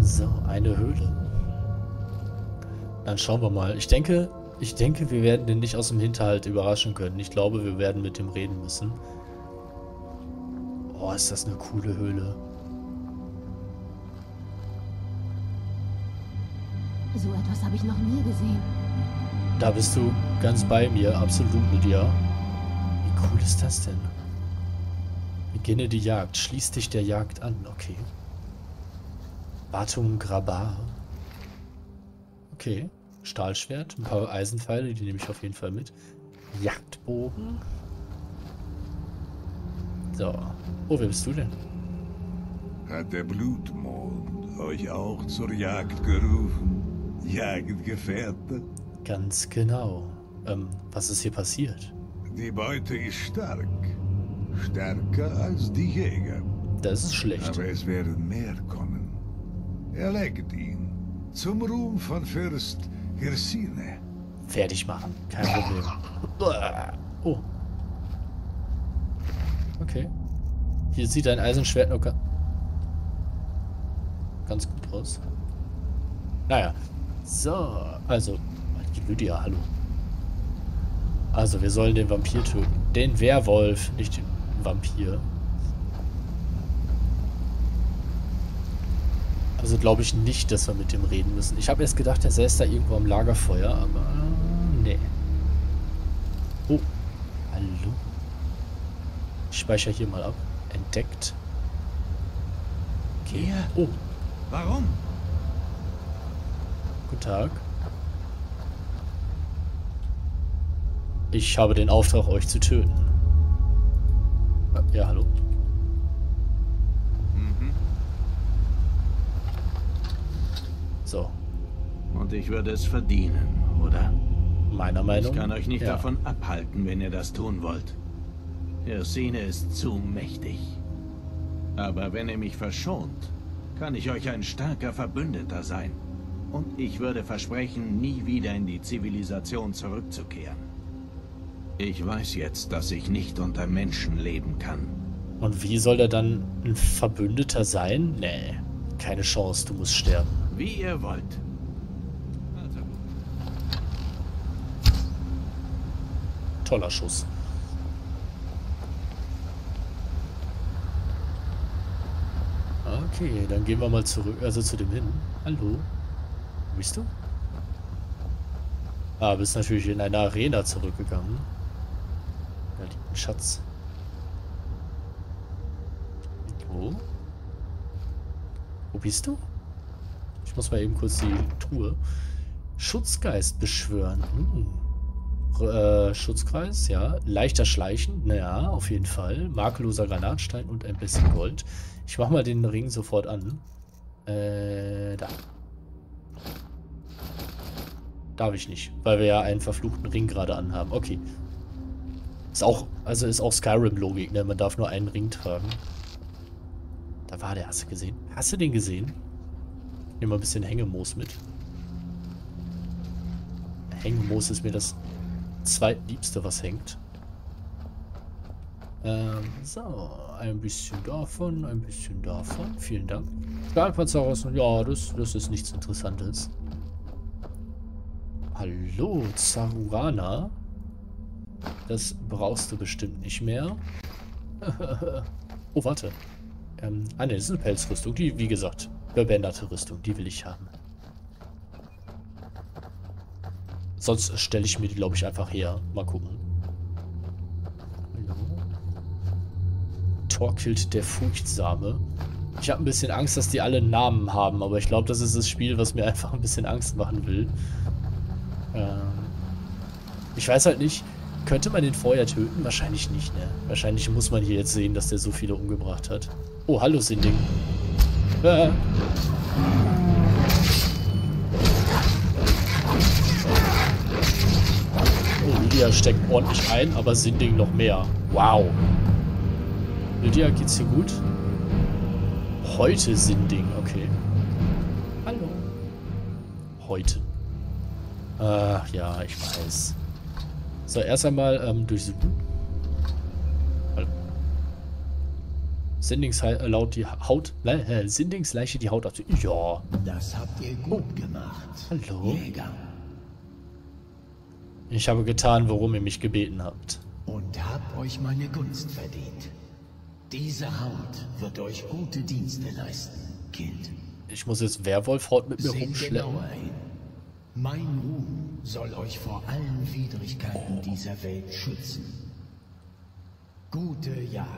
So, eine Höhle. Dann schauen wir mal. Ich denke, wir werden den nicht aus dem Hinterhalt überraschen können. Ich glaube, wir werden mit dem reden müssen. Oh, ist das eine coole Höhle. So etwas habe ich noch nie gesehen. Da bist du ganz bei mir, absolut mit dir. Wie cool ist das denn? Beginne die Jagd, schließ dich der Jagd an, okay. Wartung Grabar. Okay, Stahlschwert, ein paar Eisenpfeile, die nehme ich auf jeden Fall mit. Jagdbogen. So, oh, wer bist du denn? Hat der Blutmond euch auch zur Jagd gerufen? Jagdgefährte? Ganz genau. Was ist hier passiert? Die Beute ist stark. Stärker als die Jäger. Das ist schlecht. Aber es werden mehr kommen. Erlegt ihn. Zum Ruhm von Fürst Hircine. fertig machen. Kein Problem. Oh. Okay. Hier sieht ein Eisenschwert locker ganz gut aus. Naja. So. Also, die Lydia, hallo. Also, wir sollen den Vampir töten. Den Werwolf, nicht den Vampir. Also glaube ich nicht, dass wir mit dem reden müssen. Ich habe erst gedacht, er säß da irgendwo am Lagerfeuer, aber nee. Oh, hallo. Ich speichere hier mal ab. Entdeckt. Okay. Oh. Warum? Guten Tag. Ich habe den Auftrag, euch zu töten. Ja, hallo. So. Und ich würde es verdienen, oder? Meiner Meinung nach. Ich kann euch nicht davon abhalten, wenn ihr das tun wollt. Hircine ist zu mächtig. Aber wenn ihr mich verschont, kann ich euch ein starker Verbündeter sein. Und ich würde versprechen, nie wieder in die Zivilisation zurückzukehren. Ich weiß jetzt, dass ich nicht unter Menschen leben kann. Und wie soll er dann ein Verbündeter sein? Nee, keine Chance, du musst sterben. Wie ihr wollt. Toller Schuss. Okay, dann gehen wir mal zurück, also zu dem hin. Hallo. Wo bist du? Ah, bist natürlich in eine Arena zurückgegangen. Da liegt ein Schatz. Wo? Wo bist du? Ich muss mal eben kurz die Truhe. Schutzgeist beschwören. Schutzkreis, ja. Leichter Schleichen, naja, auf jeden Fall. Makelloser Granatstein und ein bisschen Gold. Ich mach mal den Ring sofort an. Da. Darf ich nicht, weil wir ja einen verfluchten Ring gerade anhaben. Okay. Ist auch, also ist auch Skyrim-Logik, ne? Man darf nur einen Ring tragen. Da war der, hast du gesehen? Hast du den gesehen? Ich nehme mal ein bisschen Hängemoos mit. Hängemoos ist mir das zweitliebste, was hängt. So, ein bisschen davon, ein bisschen davon. Vielen Dank. Stahlpanzerhaus, ja, das ist nichts Interessantes. Hallo, Zarurana. Das brauchst du bestimmt nicht mehr. Oh, warte. Ne, das ist eine Pelzrüstung, die, wie gesagt... Verbänderte Rüstung, die will ich haben. Sonst stelle ich mir die, glaube ich, einfach her. Mal gucken. Hallo. Torkild der Furchtsame. Ich habe ein bisschen Angst, dass die alle Namen haben, aber ich glaube, das ist das Spiel, was mir einfach ein bisschen Angst machen will. Ich weiß halt nicht, könnte man den vorher töten? Wahrscheinlich nicht, ne? Wahrscheinlich muss man hier jetzt sehen, dass der so viele umgebracht hat. Oh, hallo Sinding. Oh, Lydia steckt ordentlich ein, aber Sinding noch mehr. Wow. Lydia, geht's dir gut? Heute Sinding, okay. Hallo. Heute. Ach ja, ich weiß. So, erst einmal durchsuchen. Sindings Leiche die Haut abzieht. Ja. Das habt ihr gut gemacht. Hallo. Jäger. Ich habe getan, worum ihr mich gebeten habt. Und habt euch meine Gunst verdient. Diese Haut wird euch gute Dienste leisten, Kind. Ich muss jetzt Werwolfhaut mit mir rumschleppen. Mein Ruhm soll euch vor allen Widrigkeiten dieser Welt schützen. Gute Jagd.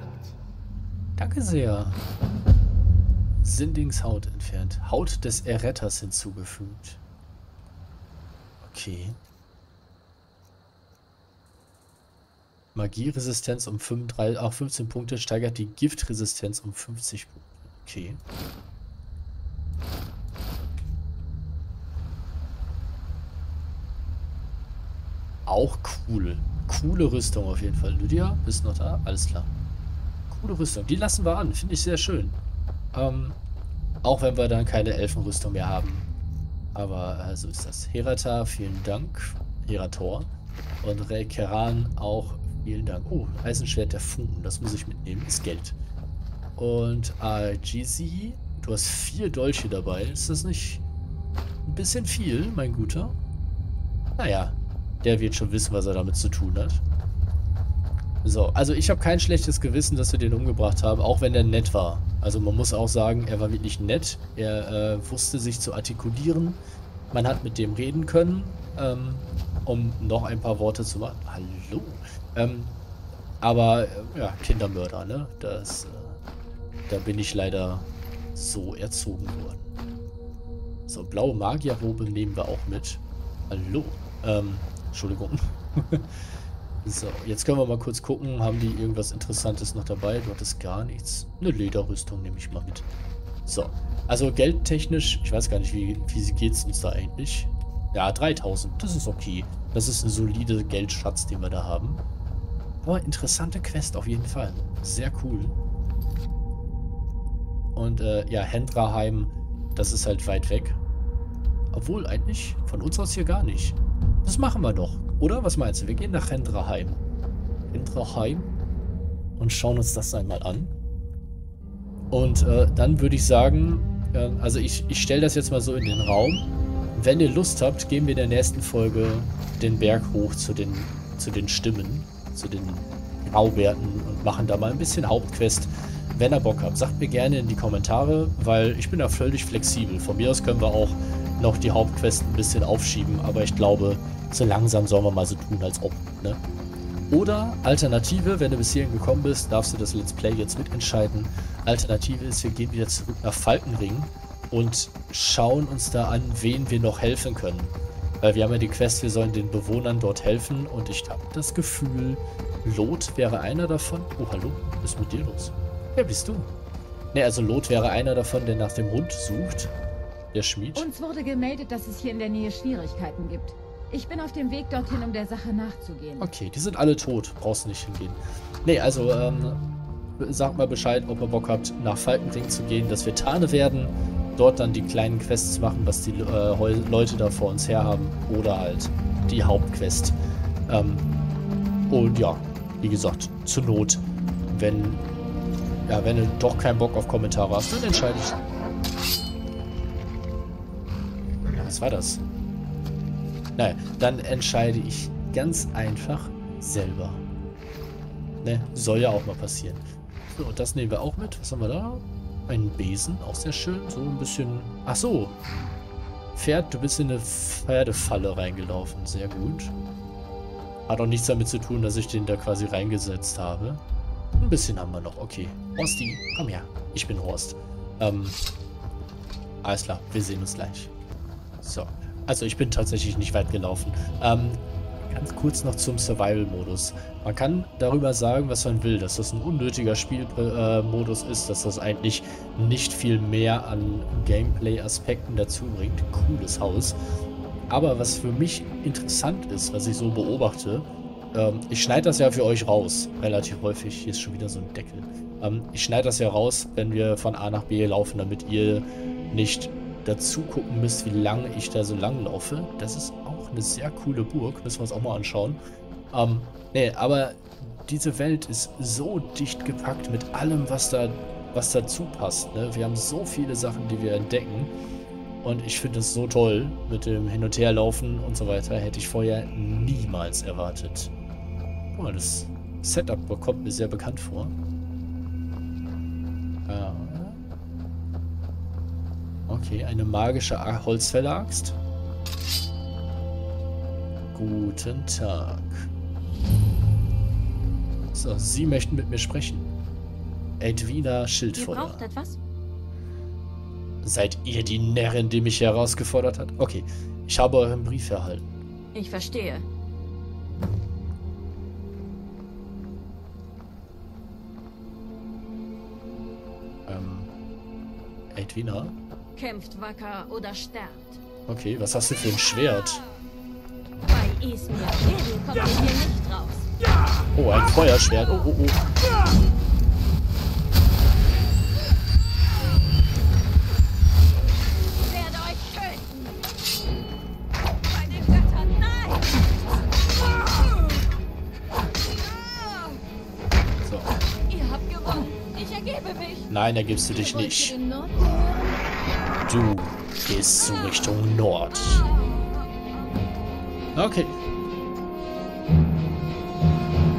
Danke sehr. Sindings Haut entfernt. Haut des Erretters hinzugefügt. Okay. Magieresistenz um 15 Punkte. Steigert die Giftresistenz um 50 Punkte. Okay. Auch cool. Coole Rüstung auf jeden Fall. Lydia, bist noch da? Alles klar. Coole Rüstung. Die lassen wir an. Finde ich sehr schön. Auch wenn wir dann keine Elfenrüstung mehr haben. Aber so ist das. Herata, vielen Dank. Herator. Und Rekeran auch, vielen Dank. Oh, Eisenschwert der Funken, das muss ich mitnehmen, ist Geld. Und Gizi, du hast 4 Dolche dabei. Ist das nicht ein bisschen viel, mein Guter? Naja, der wird schon wissen, was er damit zu tun hat. So, also ich habe kein schlechtes Gewissen, dass wir den umgebracht haben, auch wenn er nett war. Also man muss auch sagen, er war wirklich nett. Er wusste sich zu artikulieren. Man hat mit dem reden können, um noch ein paar Worte zu machen. Hallo. Aber ja, Kindermörder, ne? Das, da bin ich leider so erzogen worden. So, blaue Magierrobe nehmen wir auch mit. Hallo. Entschuldigung. So, jetzt können wir mal kurz gucken, haben die irgendwas Interessantes noch dabei? Du hattest gar nichts. Eine Lederrüstung nehme ich mal mit. So, also geldtechnisch, ich weiß gar nicht, wie geht es uns da eigentlich? Ja, 3000, das ist okay. Das ist ein solider Geldschatz, den wir da haben. Aber interessante Quest auf jeden Fall. Sehr cool. Und ja, Hendraheim, das ist halt weit weg. Obwohl, eigentlich von uns aus hier gar nicht. Das machen wir doch, oder? Was meinst du? Wir gehen nach Hendraheim. Hendraheim. Und schauen uns das einmal an. Und dann würde ich sagen, also ich stelle das jetzt mal so in den Raum. Wenn ihr Lust habt, gehen wir in der nächsten Folge den Berg hoch zu den Stimmen, zu den Graubärten und machen da mal ein bisschen Hauptquest. Wenn ihr Bock habt, sagt mir gerne in die Kommentare, weil ich bin da völlig flexibel. Von mir aus können wir auch noch die Hauptquest ein bisschen aufschieben, aber ich glaube, so langsam sollen wir mal so tun, als ob, ne? Oder Alternative, wenn du bis hierhin gekommen bist, darfst du das Let's Play jetzt mitentscheiden. Alternative ist, wir gehen wieder zurück nach Falkenring und schauen uns da an, wen wir noch helfen können. Weil wir haben ja die Quest, wir sollen den Bewohnern dort helfen und ich habe das Gefühl, Lot wäre einer davon. Oh, hallo, was ist mit dir los? Wer bist du? Ne, also Lot wäre einer davon, der nach dem Hund sucht. Der Schmied. Uns wurde gemeldet, dass es hier in der Nähe Schwierigkeiten gibt. Ich bin auf dem Weg dorthin, um der Sache nachzugehen. Okay, die sind alle tot. Brauchst nicht hingehen. Nee, also, sagt mal Bescheid, ob ihr Bock habt, nach Falkenring zu gehen, dass wir Tane werden, dort dann die kleinen Quests machen, was die Leute da vor uns her haben, oder halt die Hauptquest. Und ja, wie gesagt, zur Not, wenn du doch keinen Bock auf Kommentare hast, dann entscheide ich. Was war das? Naja, dann entscheide ich ganz einfach selber. Ne, soll ja auch mal passieren. So, und das nehmen wir auch mit. Was haben wir da? Einen Besen, auch sehr schön. So ein bisschen... Ach so. Pferd, du bist in eine Pferdefalle reingelaufen. Sehr gut. Hat auch nichts damit zu tun, dass ich den da quasi reingesetzt habe. Ein bisschen haben wir noch. Okay. Horsti, komm her. Ich bin Horst. Alles klar, wir sehen uns gleich. So, also ich bin tatsächlich nicht weit gelaufen. Ganz kurz noch zum Survival-Modus. Man kann darüber sagen, was man will, dass das ein unnötiger Spielmodus ist, dass das eigentlich nicht viel mehr an Gameplay-Aspekten dazu bringt. Cooles Haus. Aber was für mich interessant ist, was ich so beobachte, ich schneide das ja für euch raus, relativ häufig. Hier ist schon wieder so ein Deckel. Ich schneide das ja raus, wenn wir von A nach B laufen, damit ihr nicht... dazu gucken müsst, wie lange ich da so lang laufe. Das ist auch eine sehr coole Burg. Müssen wir uns auch mal anschauen. Nee, aber diese Welt ist so dicht gepackt mit allem, was dazu passt. Ne? Wir haben so viele Sachen, die wir entdecken. Und ich finde es so toll mit dem Hin- und Herlaufen und so weiter. Hätte ich vorher niemals erwartet. Guck mal, das Setup kommt mir sehr bekannt vor. Ja. Okay, eine magische Holzfäller-Axt. Guten Tag. So, Sie möchten mit mir sprechen. Edwina, Schildfeuer. Ihr braucht etwas? Seid ihr die Närrin, die mich herausgefordert hat? Okay, ich habe euren Brief erhalten. Ich verstehe. Edwina? Kämpft wacker oder sterbt. Okay, was hast du für ein Schwert? Bei Ismir kommt ihr hier nicht raus. Oh, ein Feuerschwert. Oh, oh, oh. Ich werde euch töten. Bei den Göttern, nein! Nein, ergibst du dich nicht. Du gehst zu Richtung Nord. Okay.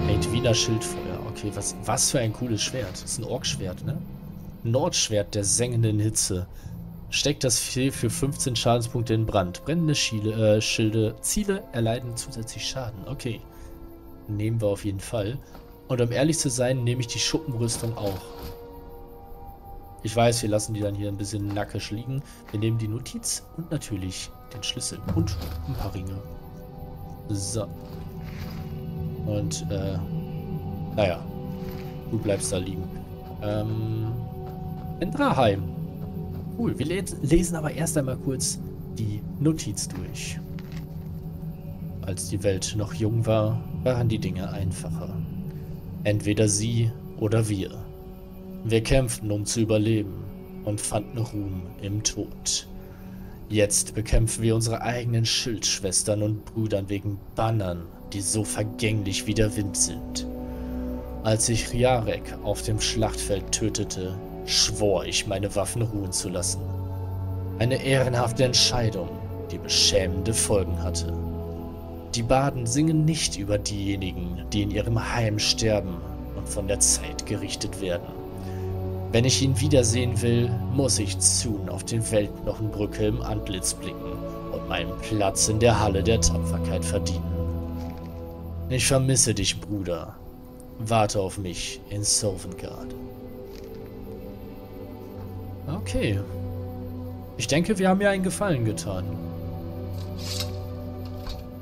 Edwina Schildfeuer. Okay, was für ein cooles Schwert. Das ist ein Orkschwert, ne? Nordschwert der sengenden Hitze. Steckt das Vieh für 15 Schadenspunkte in Brand. Brennende Schilde. Ziele erleiden zusätzlich Schaden. Okay. Nehmen wir auf jeden Fall. Und um ehrlich zu sein, nehme ich die Schuppenrüstung auch. Ich weiß, wir lassen die dann hier ein bisschen nackig liegen. Wir nehmen die Notiz und natürlich den Schlüssel und ein paar Ringe. So. Und, naja. Du bleibst da liegen. Hendraheim. Cool, wir lesen aber erst einmal kurz die Notiz durch. Als die Welt noch jung war, waren die Dinge einfacher. Entweder sie oder wir. Wir kämpften, um zu überleben und fanden Ruhm im Tod. Jetzt bekämpfen wir unsere eigenen Schildschwestern und Brüdern wegen Bannern, die so vergänglich wie der Wind sind. Als ich Riarek auf dem Schlachtfeld tötete, schwor ich, meine Waffen ruhen zu lassen. Eine ehrenhafte Entscheidung, die beschämende Folgen hatte. Die Barden singen nicht über diejenigen, die in ihrem Heim sterben und von der Zeit gerichtet werden. Wenn ich ihn wiedersehen will, muss ich Zun auf den Weltenknochenbrücke im Antlitz blicken und meinen Platz in der Halle der Tapferkeit verdienen. Ich vermisse dich, Bruder. Warte auf mich in Sovngarde. Okay. Ich denke, wir haben ihr einen Gefallen getan.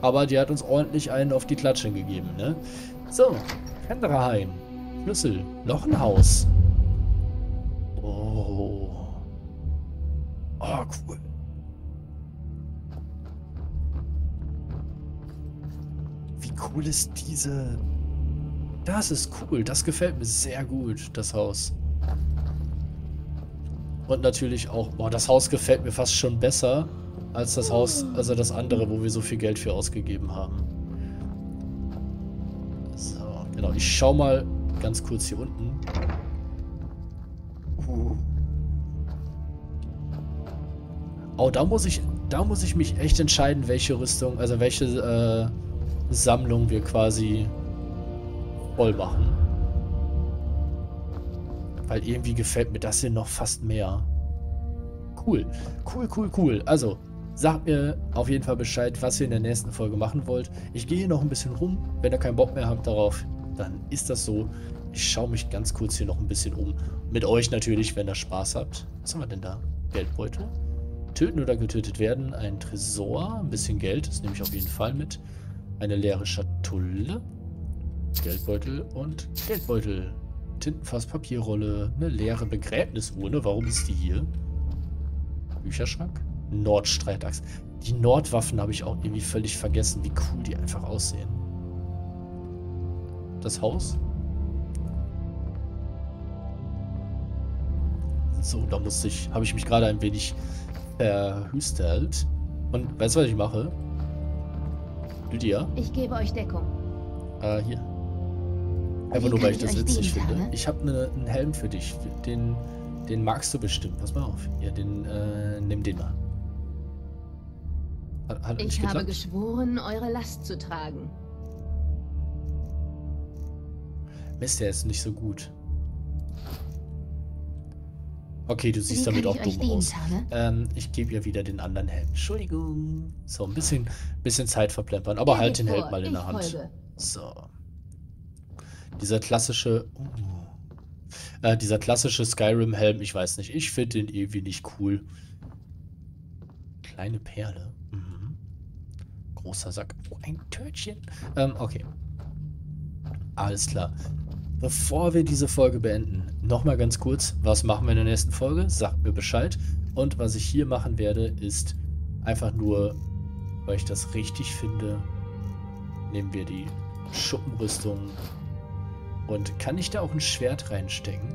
Aber die hat uns ordentlich einen auf die Klatsche gegeben, ne? So, Hendraheim. Schlüssel. Noch ein Haus. Oh. Oh, cool. Wie cool ist diese... Das ist cool. Das gefällt mir sehr gut, das Haus. Und natürlich auch... Boah, das Haus gefällt mir fast schon besser... als das Haus, also das andere, wo wir so viel Geld für ausgegeben haben. So, genau. Ich schau mal ganz kurz hier unten. Oh, da muss ich mich echt entscheiden, welche Rüstung, also welche Sammlung wir quasi voll machen. Weil irgendwie gefällt mir das hier noch fast mehr. Cool. Cool, cool, cool. Also, sagt mir auf jeden Fall Bescheid, was ihr in der nächsten Folge machen wollt. Ich gehe hier noch ein bisschen rum. Wenn ihr keinen Bock mehr habt darauf, dann ist das so. Ich schaue mich ganz kurz hier noch ein bisschen um. Mit euch natürlich, wenn ihr Spaß habt. Was haben wir denn da? Geldbeutel. Töten oder getötet werden. Ein Tresor. Ein bisschen Geld. Das nehme ich auf jeden Fall mit. Eine leere Schatulle. Geldbeutel und Geldbeutel. Tintenfass, Papierrolle. Eine leere Begräbnisurne. Warum ist die hier? Bücherschrank. Nordstreitachs. Die Nordwaffen habe ich auch irgendwie völlig vergessen, wie cool die einfach aussehen. Das Haus. So, da habe ich mich gerade ein wenig verhüstelt. Und weißt du, was ich mache? Lydia? Ich gebe euch Deckung. Hier. Einfach nur, weil ich das witzig finde. Ich habe einen Helm für dich. Den magst du bestimmt. Pass mal auf. Ja, nimm den mal. Hat ich habe geschworen, eure Last zu tragen. Mist, der ist nicht so gut. Okay, du siehst damit auch dumm aus. Ich gebe ihr wieder den anderen Helm. Entschuldigung. So, ein bisschen Zeit verplempern. Aber halt den Helm mal in der Hand. So. Dieser klassische Skyrim-Helm, ich weiß nicht. Ich finde den irgendwie nicht cool. Kleine Perle. Mhm. Großer Sack. Oh, ein Törtchen. Okay. Alles klar. Bevor wir diese Folge beenden, nochmal ganz kurz, was machen wir in der nächsten Folge? Sagt mir Bescheid. Und was ich hier machen werde, ist einfach nur, weil ich das richtig finde, nehmen wir die Schuppenrüstung. Und kann ich da auch ein Schwert reinstecken?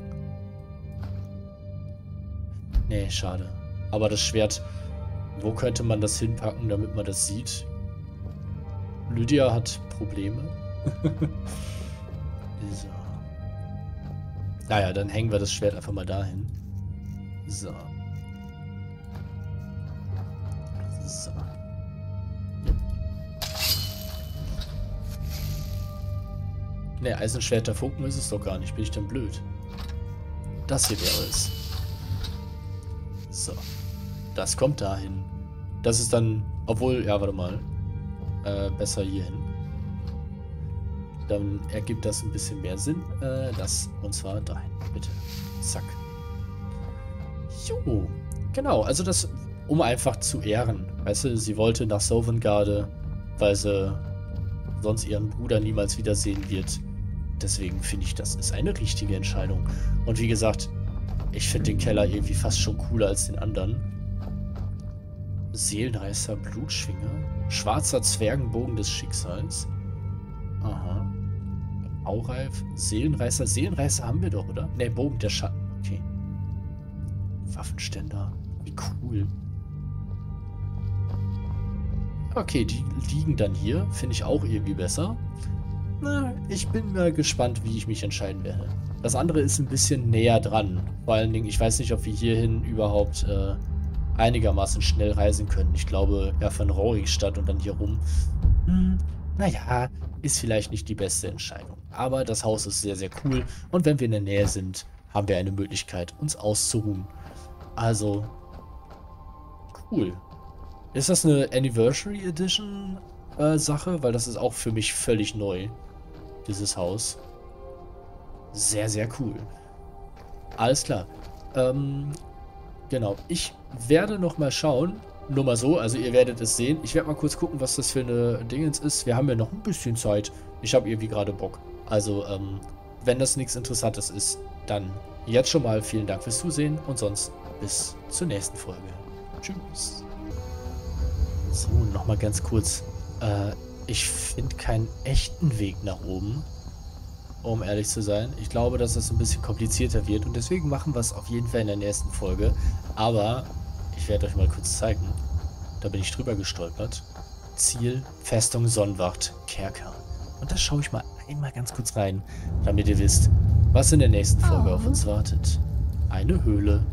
Nee, schade. Aber das Schwert, wo könnte man das hinpacken, damit man das sieht? Lydia hat Probleme. So. Naja, dann hängen wir das Schwert einfach mal dahin. So. So. Ne, Eisenschwert der Funken ist es doch gar nicht. Bin ich denn blöd? Das hier wäre es. So. Das kommt dahin. Das ist dann... Obwohl... Ja, warte mal. Besser hierhin. Dann ergibt das ein bisschen mehr Sinn. Das. Und zwar dahin. Bitte. Zack. Jo. Genau. Also das... Um einfach zu ehren. Weißt du, sie wollte nach Sovngarde, weil sie... sonst ihren Bruder niemals wiedersehen wird. Deswegen finde ich, das ist eine richtige Entscheidung. Und wie gesagt, ich finde den Keller irgendwie fast schon cooler als den anderen. Seelenreißer Blutschwinger. Schwarzer Zwergenbogen des Schicksals. Aha. Aureif. Seelenreißer. Seelenreißer haben wir doch, oder? Ne, Bogen der Schatten. Okay. Waffenständer. Wie cool. Okay, die liegen dann hier. Finde ich auch irgendwie besser. Na, ich bin mal gespannt, wie ich mich entscheiden werde. Das andere ist ein bisschen näher dran. Vor allen Dingen, ich weiß nicht, ob wir hierhin überhaupt einigermaßen schnell reisen können. Ich glaube, ja, von Rohigstadt und dann hier rum. Naja, ist vielleicht nicht die beste Entscheidung. Aber das Haus ist sehr, sehr cool. Und wenn wir in der Nähe sind, haben wir eine Möglichkeit, uns auszuruhen. Also, cool. Ist das eine Anniversary Edition Sache? Weil das ist auch für mich völlig neu, dieses Haus. Sehr, sehr cool. Alles klar. Genau. Ich werde nochmal schauen. Nur mal so, also ihr werdet es sehen. Ich werde mal kurz gucken, was das für eine Dingens ist. Wir haben ja noch ein bisschen Zeit. Ich habe irgendwie gerade Bock. Also, wenn das nichts Interessantes ist, dann jetzt schon mal vielen Dank fürs Zusehen. Und sonst bis zur nächsten Folge. Tschüss. So, nochmal ganz kurz. Ich finde keinen echten Weg nach oben, um ehrlich zu sein. Ich glaube, dass das ein bisschen komplizierter wird und deswegen machen wir es auf jeden Fall in der nächsten Folge. Aber ich werde euch mal kurz zeigen. Da bin ich drüber gestolpert. Ziel, Festung Sonnwacht, Kerker. Und da schaue ich mal einmal ganz kurz rein, damit ihr wisst, was in der nächsten Folge auf uns wartet. Eine Höhle.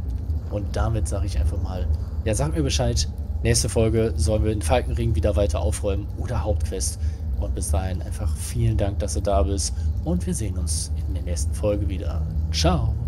Und damit sage ich einfach mal, ja, sagt mir Bescheid. Nächste Folge sollen wir den Falkenring wieder weiter aufräumen oder Hauptquest. Und bis dahin einfach vielen Dank, dass du da bist. Und wir sehen uns in der nächsten Folge wieder. Ciao.